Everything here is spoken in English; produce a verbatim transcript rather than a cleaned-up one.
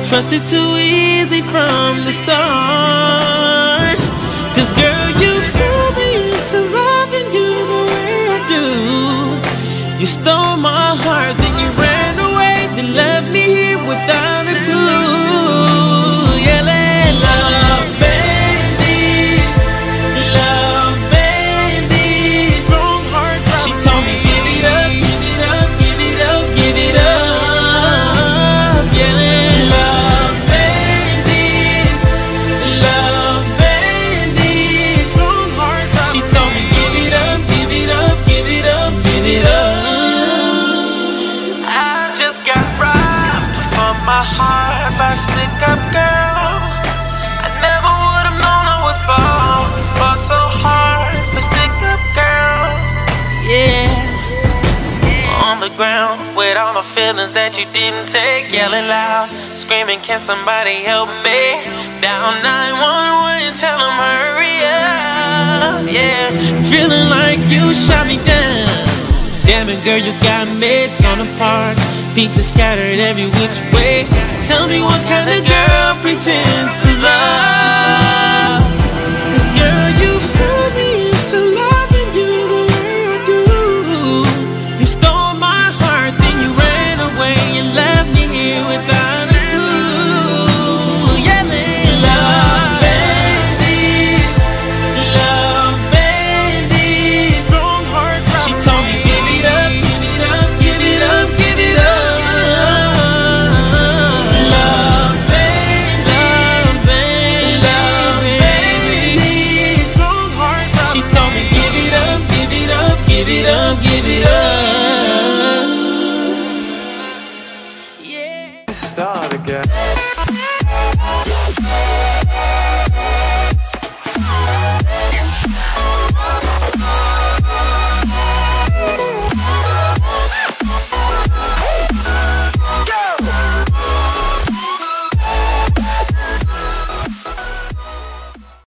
I trusted too easy from the start. Cause girl, you fooled me into loving you the way I do. You stole my heart, then you ran away, then left me here without a clue. Yelling love, baby, love, baby, wrong heart. She told me give it up, give it up, give it up, give it up. Yelling my heart by stick up girl. I never would have known I would fall, fall so hard by stick up girl. Yeah, on the ground with all the feelings that you didn't take, yelling loud, screaming, can somebody help me? Down nine one one, tell them hurry up. Yeah, feeling like you shot me down. Damn it girl, you got me torn apart. Pieces scattered every which way. Tell me what kind of girl pretends to love. Cause girl, you fooled me into loving you the way I do. You stole my heart, then you ran away and left me here without a clue. Yeah, man, love, baby, love, baby, wrong heart. She told me give it up, give it up, give it up, give it up. Give it up, give it up. Yeah. Start again.